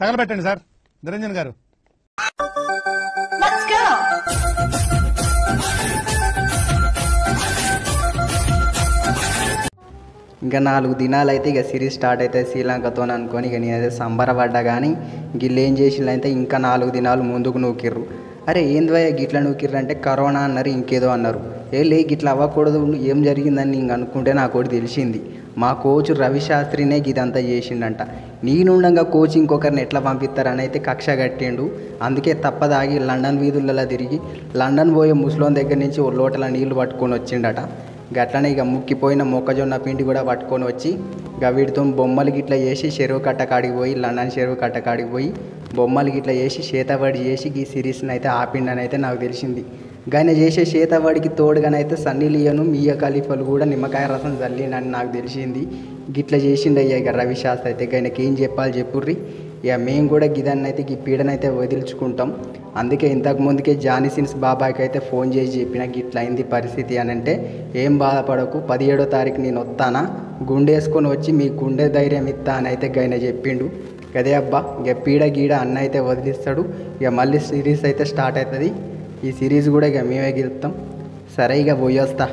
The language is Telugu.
తగలబెట్టండి సార్ నిరంజన్ గారు. Let's go. ఇంకా 4 దినాలు అయితే ఇక సిరీస్ స్టార్ట్ అయితే శ్రీలంకతో అనుకొని ఇక నేనైతే సంబరపడ్డా. కానీ గిళ్ళు ఏం చేసిళ్ళు అయితే ఇంకా 4 దినాలు ముందుకు నూకిర్రు. అరే ఏందివయ్య గిట్లా నూకిర్రు అంటే కరోనా అన్నారు, ఇంకేదో అన్నారు. ఏ లే గిట్లా అవ్వకూడదు, ఏం జరిగిందని ఇంక అనుకుంటే నాకు ఒకటి తెలిసింది. మా కోచ్ రవిశాస్త్రినే ఇదంతా చేసిండంట. నేనుండగా కోచ్ ఇంకొకరిని ఎట్లా పంపిస్తారని అయితే కక్ష కట్టిండు. అందుకే తప్పదాగి లండన్ వీధులలో తిరిగి లండన్ పోయే ముసలోని దగ్గర నుంచి ఓ లోటల నీళ్లు పట్టుకొని వచ్చిండట. గట్లనే ఇక ముక్కిపోయిన మొక్కజొన్న పిండి కూడా పట్టుకొని వచ్చి ఇక వీటితో బొమ్మలు గిట్లా చేసి చెరువు కట్టకాడికి పోయి లండన్ చెరువు కట్టకాడికి పోయి బొమ్మలు గిట్లా చేసి చేతబడి చేసి ఈ సిరీస్ని అయితే ఆపిండని అయితే నాకు తెలిసింది. గాయన చేసే చేతవాడికి తోడుగానైతే సన్నీ లియోను మియా ఖలీఫాలు కూడా నిమ్మకాయ రసం చల్లినని నాకు తెలిసింది. గిట్లా చేసిండు అయ్యా ఇక రవిశాస్త్రి అయితే. ఆయనకి ఏం చెప్పాలి చెప్పుర్రి. ఇక మేము కూడా గిదాన్ని అయితే ఈ పీడనైతే వదిలించుకుంటాం. అందుకే ఇంతకు ముందుకే జానీ సిన్స్ బాబాయ్కి అయితే ఫోన్ చేసి చెప్పిన గిట్లా అయింది పరిస్థితి అని. అంటే ఏం బాధపడకు, 17వ తారీఖు నేను వస్తానా, గుండేసుకొని వచ్చి మీ గుండె ధైర్యం ఇస్తా అని అయితే ఆయన చెప్పిండు. అదే అబ్బా ఇక పీడ గీడ అన్న అయితే వదిలిస్తాడు. ఇక మళ్ళీ సిరీస్ అయితే స్టార్ట్ అవుతుంది. ఈ సిరీస్ కూడా ఇక మేమే గెలుస్తాం. సరే ఇక పోయి వస్తా.